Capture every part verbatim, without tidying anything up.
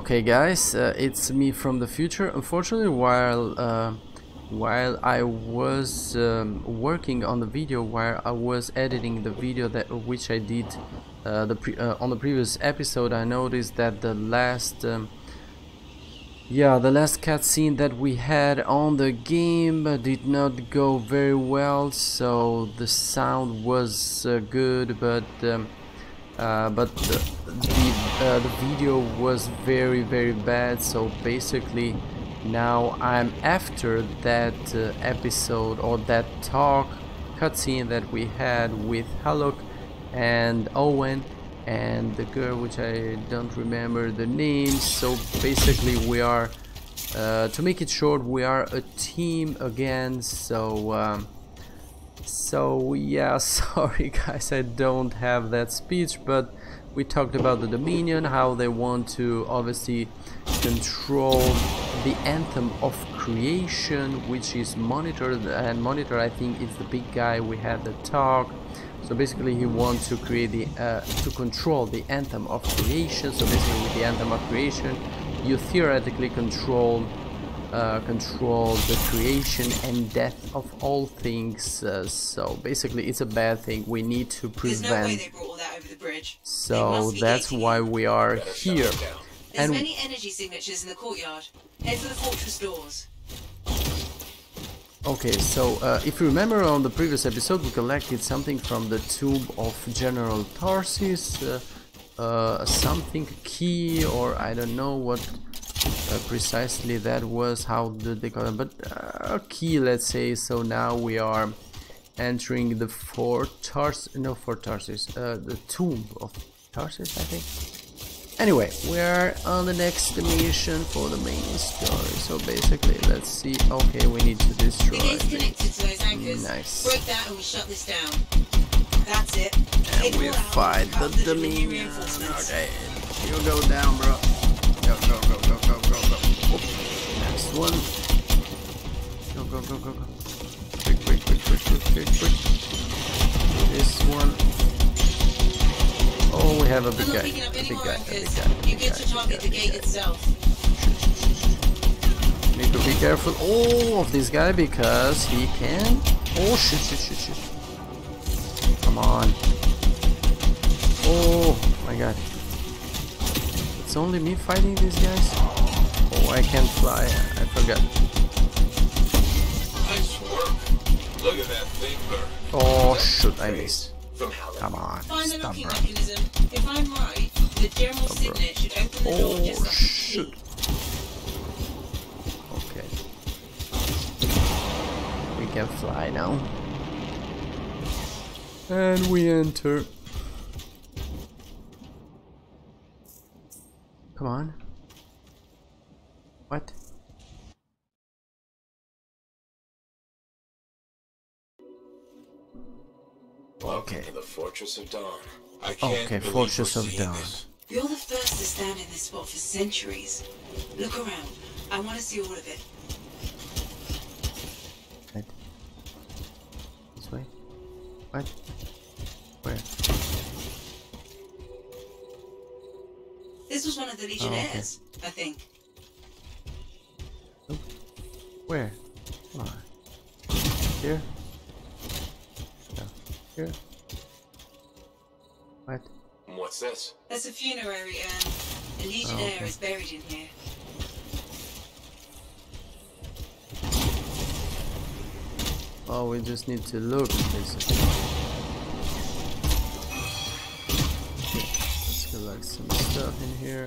Okay guys, uh, it's me from the future. Unfortunately, while uh, while I was um, working on the video, while I was editing the video that which I did uh, the pre uh, on the previous episode, I noticed that the last um, yeah the last cutscene that we had on the game did not go very well. So the sound was uh, good, but um, Uh, but the the, uh, the video was very very bad. So basically now I'm after that uh, episode or that talk cutscene that we had with Haluk and Owen and the girl which I don't remember the name. So basically we are, uh, to make it short, we are a team again. So um, So yeah, sorry guys, I don't have that speech, but we talked about the Dominion, how they want to obviously control the Anthem of Creation, which is Monitor, and Monitor I think is the big guy we had the talk. So basically he wants to create the, uh, to control the Anthem of Creation. So basically with the Anthem of Creation, you theoretically control Uh, control the creation and death of all things. Uh, so basically it's a bad thing. We need to prevent. There's no way they brought all that over the bridge. So that's why we are here. There's many energy signatures in the courtyard. Head for the fortress doors. Okay, so uh, if you remember on the previous episode, we collected something from the tomb of General Tarsis, uh, uh, something key, or I don't know what Uh, precisely that was, how did they call it, but a uh, key, let's say. So now we are entering the Fort Tarsis, no Fort Tarsis, uh, the Tomb of Tarsis, I think. Anyway, we are on the next mission for the main story. So basically, let's see. Okay, we need to destroy. The gate's connected to those anchors. Nice. Break that and we shut this down. That's it. And we fight the Dominion. Okay, you go down, bro. Go, go, go, go, go, go, go. Oops. Next one. Go, go, go, go, go. Quick, quick, quick, quick, quick, quick, quick. This one. Oh, we have a big guy. A big guy, a big guy. You get to target the gate itself. Need to be careful, oh, of this guy, because he can. Oh, shit, shit, shit, shit. Come on. Oh, my God. It's only me fighting these guys? Oh, I can't fly. I forgot. Nice work. Look at that thing burn. Oh, shoot, I missed. Come on. Find the locking mechanism. If I'm right, the general signet should open the door just like the key. Okay. We can fly now. And we enter. Come on. What? Welcome to the Fortress of Dawn. I can't okay, Fortress of Dawn. You're the first to stand in this spot for centuries. Look around. I want to see all of it. What? This way? What? Where? This was one of the Legionnaires, oh, okay. I think. Oh. Where? Come on. Here? No. Here? What? What's this? That's a funerary urn. The Legionnaire oh, okay. is buried in here. Oh, we just need to look at this. Like some stuff in here.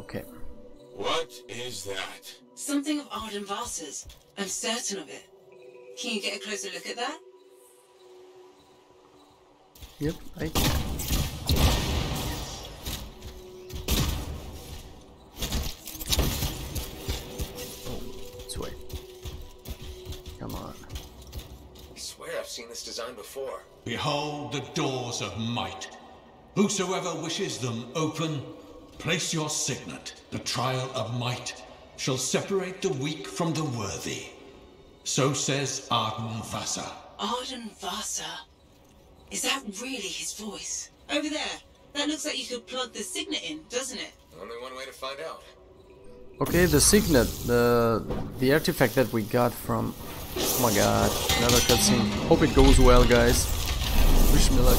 Okay. What is that? Something of Arden Vassa's. I'm certain of it. Can you get a closer look at that? Yep, I can. Oh, this way. Come on. Seen this design before. Behold the doors of might. Whosoever wishes them open, place your signet. The trial of might shall separate the weak from the worthy. So says Arden Vassa. Arden Vassa? Is that really his voice? Over there. That looks like you could plug the signet in, doesn't it? Only one way to find out. Okay, the signet, the the artifact that we got from... Oh my god, another cutscene. Hope it goes well, guys. Wish me luck.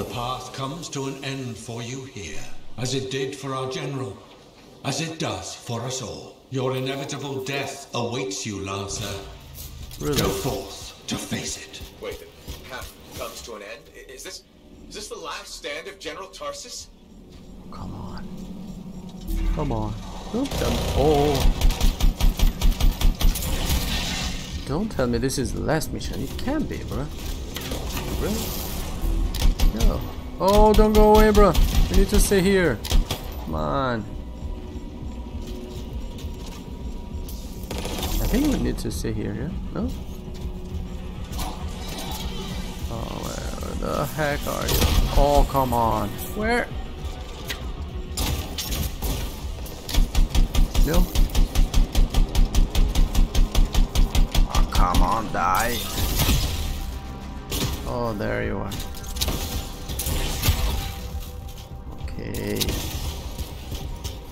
The path comes to an end for you here, as it did for our general, as it does for us all. Your inevitable death awaits you, Lancer. Really? Go forth to face it. Wait, the path comes to an end? Is this, is this the last stand of General Tarsis? Come on. Come on. Don't tell me. Oh. Don't tell me this is the last mission. It can't be, bro. Really? No. Oh, don't go away, bro. We need to stay here. Come on. I think we need to stay here, yeah? No? Oh, where the heck are you? Oh, come on. Where? No? Oh, come on, die. Oh, there you are. Okay.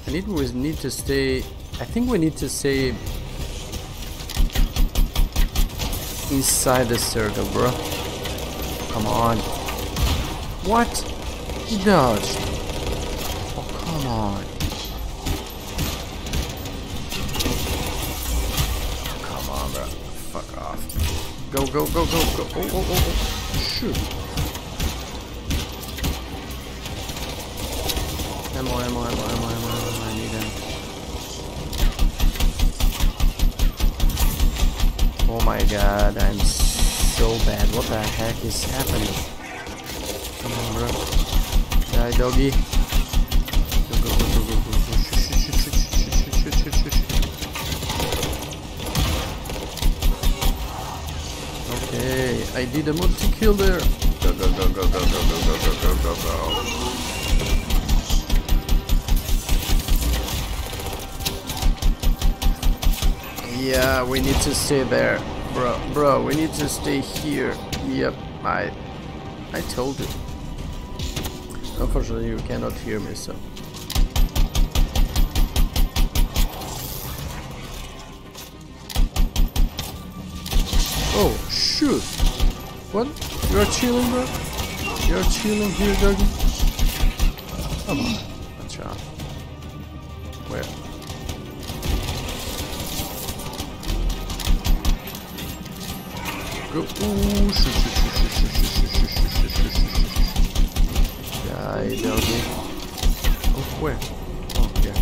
I need we need to stay. I think we need to stay inside the circle, bro. Come on. What? He does. Oh, come on. Oh, come on, bro. Fuck off. Go, go, go, go, go. Oh, oh, oh, oh. Shoot. Ammo, ammo, ammo, ammo, ammo, ammo, I need them. Oh my god, I'm so bad. What the heck is happening? Come on, bro. Die, doggy. Go, go, go, go, go, go, go. Shoot, shoot, shoot, shoot, shoot, shoot, shoot, shoot. Okay, I did a multi-kill there. Go, go, go, go, go, go, go, go, go, go, go, go. Yeah, we need to stay there, bro. Bro, we need to stay here. Yep, I, I told you. Unfortunately, you cannot hear me, so. Oh shoot! What? You're chilling, bro? You're chilling here, doggy? Come on, watch out. Where? Go. Ooh, shoot, shoot, shoot, shoot, shoot, shoot, shoot, shoot, shoot. Die, doggy. Oh, where? Oh, yeah.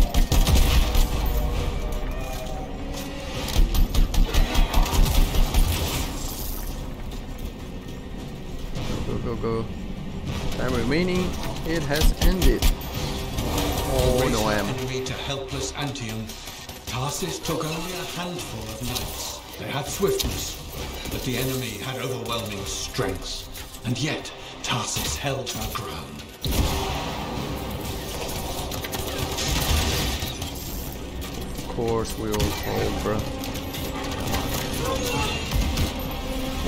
Go, go, go, go. Time remaining. It has ended. Oh, no, I am. Enemy to helpless Antium. Tarsis took only a handful of knights. They had swiftness. But the enemy had overwhelming strength, and yet Tarsis held her ground. Of course we all fall, bro.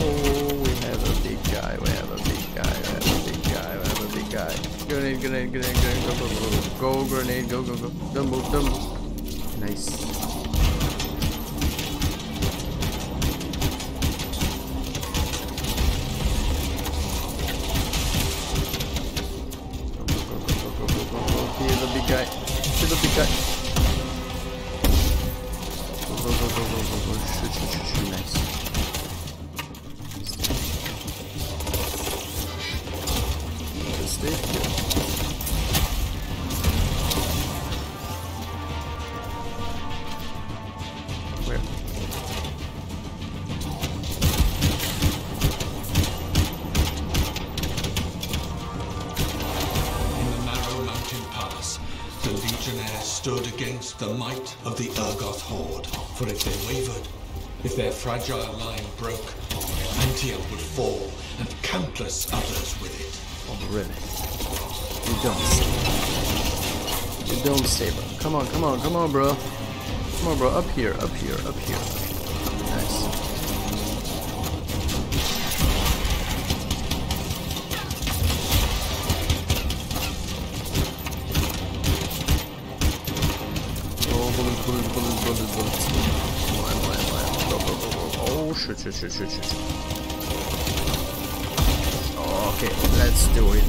Oh, we have a big guy, we have a big guy, we have a big guy, we have a big guy. Grenade, grenade, grenade, grenade, go, go, go, go, go, grenade, go, go, go. Don't move, don't move. Nice. The might of the Urgoth Horde, for if they wavered, if their fragile line broke, Antium would fall, and countless others with it. Oh, really? You don't save. You don't save her. Come on, come on, come on, bro. Come on, bro. Up here, up here, up here. Nice. shoot, shoot, shoot, shoot, shoot. Okay, let's do it.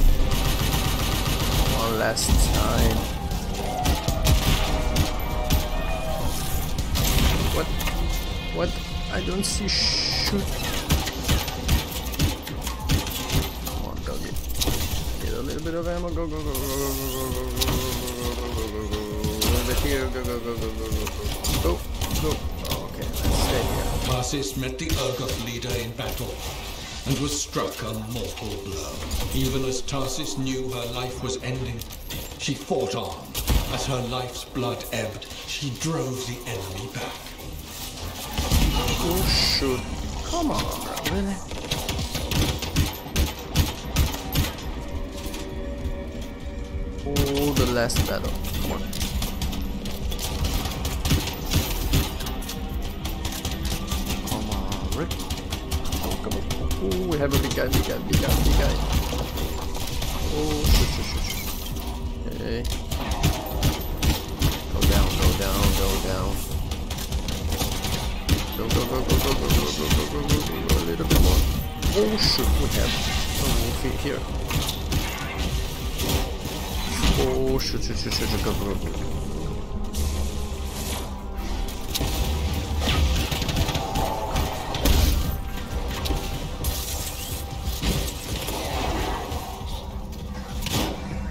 One last time. What? What? I don't see shoot. Come on, doggy. Get a little bit of ammo. Go, go, go, go, go, go, go, go, go. Over here, go, go, go, go, go, go, go, go. Okay, let's stay here. Tarsis met the Urgoth leader in battle and was struck a mortal blow. Even as Tarsis knew her life was ending, she fought on. As her life's blood ebbed, she drove the enemy back. Oh shoot. Come on, bro, really? Oh, the last battle. Come on. Oh, we have a big guy, big guy, big guy, big guy. Oh, shoot, shoot, shoot, shoot. Okay. Go down, go down, go down. Go, go, go, go, go, go, go, go, go, go, go, go, a little bit more. Oh, shoot, we have some wolfie here. Oh, shoot, shoot, shoot, shoot, go, go, go, go.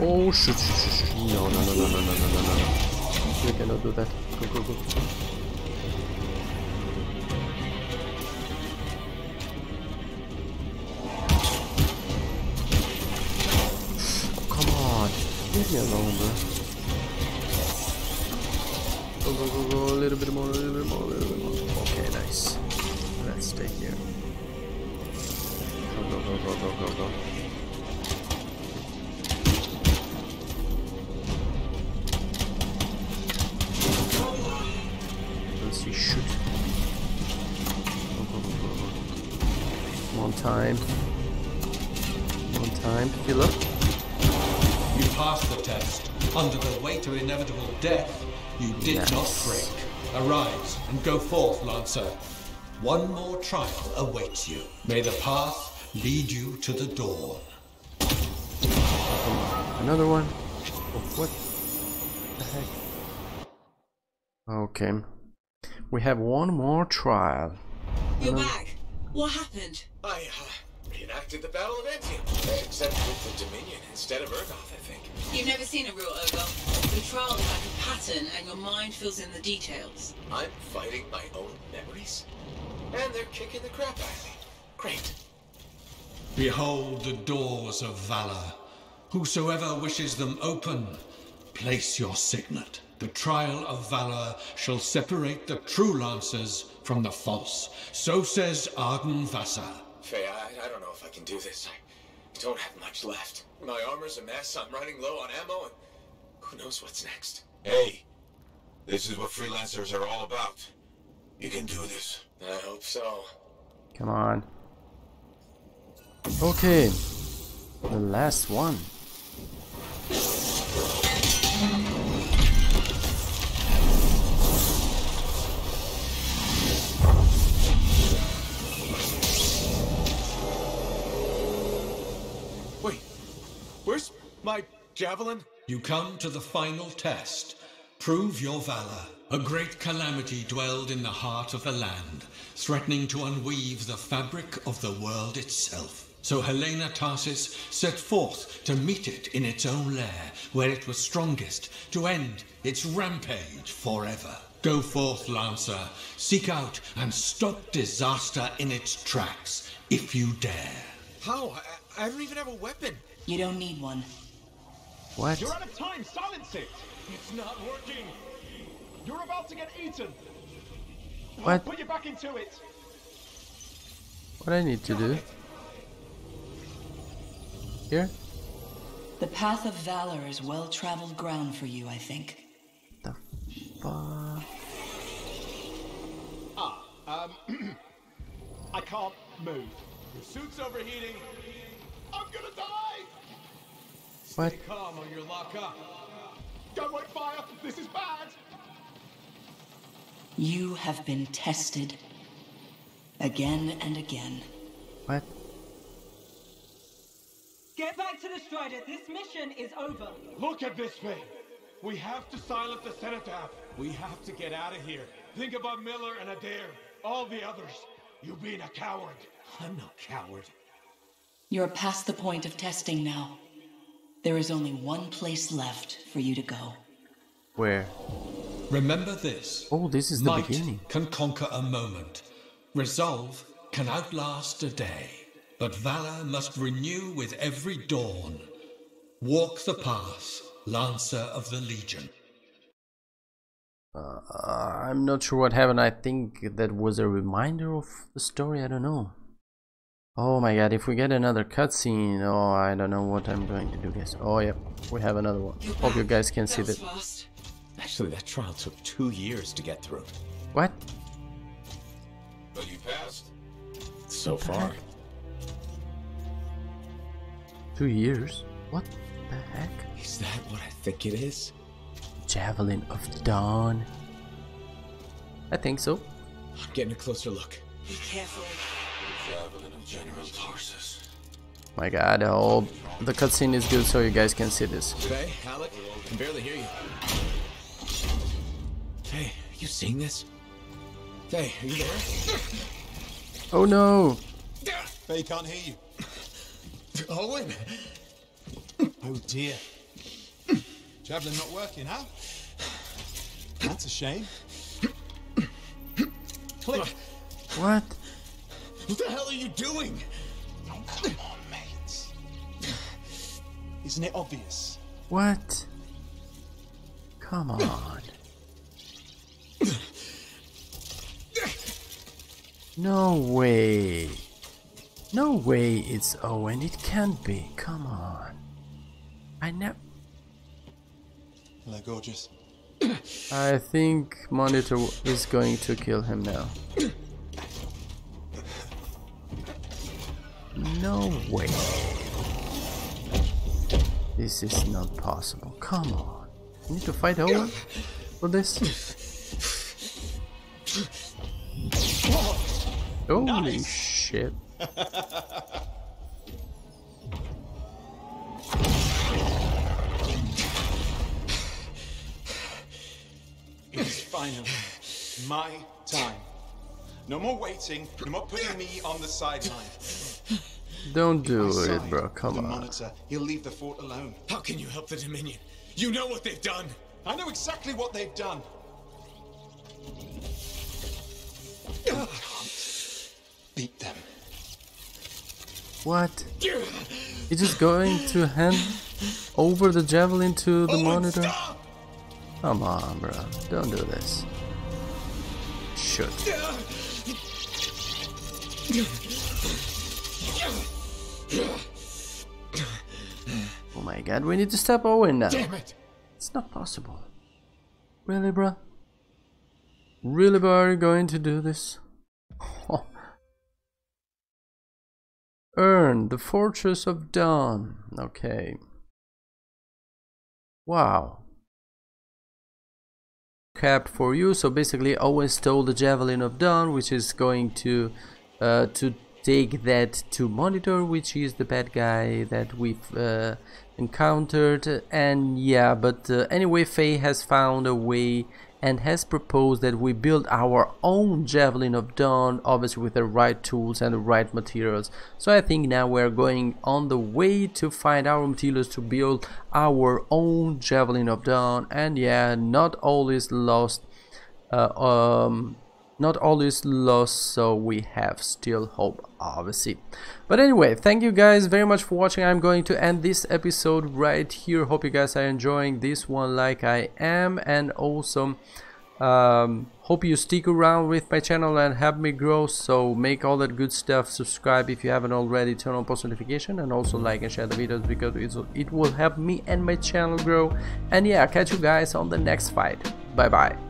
Oh shoot, shoot, shoot, shoot. No, no, no, no, no, no, no, no, no. We cannot do that. Go, go, go. Come on. Leave me alone, bro. Go, go, go, go. A little bit more, a little bit more, a little bit more. Okay, nice. Let's stay here. Go, go, go, go, go, go, go. Shoot. One time. One time. Fill up. You passed the test. Under the weight of inevitable death, you did yes. not break. Arise and go forth, Lancer. One more trial awaits you. May the path lead you to the dawn. Another one? Oh, what the heck? Okay. We have one more trial. You're um, back. What happened? I uh, reenacted the Battle of Antium, except with the Dominion instead of Urgoth, I think. You've never seen a real Urgoth. The trial is like a pattern, and your mind fills in the details. I'm fighting my own memories, and they're kicking the crap out of me. Great. Behold the doors of valor. Whosoever wishes them open, place your signet. The trial of valor shall separate the true Lancers from the false. So says Arden Vassa. Faye, I, I don't know if I can do this. I don't have much left. My armor's a mess, I'm running low on ammo, and who knows what's next. Hey, this is what freelancers are all about. You can do this. I hope so. Come on. Okay, the last one. Where's my javelin? You come to the final test. Prove your valor. A great calamity dwelled in the heart of the land, threatening to unweave the fabric of the world itself. So Helena Tarsis set forth to meet it in its own lair, where it was strongest, to end its rampage forever. Go forth, Lancer. Seek out and stop disaster in its tracks, if you dare. How? I, I don't even have a weapon. You don't need one. What? You're out of time! Silence it! It's not working! You're about to get eaten! What? I'll put you back into it! What I need to do? Here? The path of valor is well-traveled ground for you, I think. The fuck? Ah, um... I can't move. Your suit's overheating. I'm gonna die! What? Stay calm or you'll lock up. Don't wait fire! This is bad! You have been tested. Again and again. What? Get back to the Strider. This mission is over. Look at this thing. We have to silence the cenotaph. We have to get out of here. Think about Miller and Adair. All the others. You being a coward. I'm no coward. You're past the point of testing now. There is only one place left for you to go. Where? Remember this. Oh, this is the Might beginning. Can conquer a moment. Resolve can outlast a day. But valor must renew with every dawn. Walk the path, Lancer of the Legion. Uh, I'm not sure what happened. I think that was a reminder of the story. I don't know. Oh my god, if we get another cutscene, oh, I don't know what I'm going to do, guys. Oh, yep, we have another one. Hope you guys can see that. Actually, that trial took two years to get through. What? But you passed. So far. Two years? What the heck? Is that what I think it is? Javelin of the Dawn. I think so. I'm getting a closer look. Be careful. Javelin of General Tarsis. My god, oh, the cutscene is good so you guys can see this. Faye, Haluk, I can barely hear you. Faye, are you seeing this? Faye, are you there? Oh no! Faye can't hear you. Owen! Oh dear. Javelin not working, huh? That's a shame. Click. What? What the hell are you doing? Oh, come on, mates. Isn't it obvious? What? Come on. No way. No way it's Owen. It can't be. Come on. I never... Hello, gorgeous. I think Monitor is going to kill him now. No way. This is not possible. Come on. You need to fight over for this. Holy shit. It's finally my time. No more waiting, no more putting me on the sideline. Don't do it, bro. Come on. Monitor, he'll leave the fort alone. How can you help the Dominion? You know what they've done. I know exactly what they've done. I can't beat them. What? You're just going to hand over the javelin to the oh, Monitor? Stop. Come on, bro. Don't do this. Shoot. Oh my god, we need to stop Owen now. Damn it. It's not possible. Really, bro? Really, bro, are you going to do this? Oh. Earn the Fortress of Dawn. Okay. Wow. Cap for you. So basically, Owen stole the Javelin of Dawn, which is going to uh, to take that to Monitor, which is the bad guy that we've uh, encountered. And yeah, but uh, anyway, Faye has found a way and has proposed that we build our own Javelin of Dawn, obviously with the right tools and the right materials. So I think now we're going on the way to find our materials to build our own Javelin of Dawn. And yeah, not all is lost. Uh, um, Not all is lost, so we have still hope, obviously. But anyway, thank you guys very much for watching. I'm going to end this episode right here. Hope you guys are enjoying this one like I am. And also, um, hope you stick around with my channel and help me grow. So make all that good stuff. Subscribe if you haven't already. Turn on post notification. And also like and share the videos because it's, it will help me and my channel grow. And yeah, catch you guys on the next fight. Bye-bye.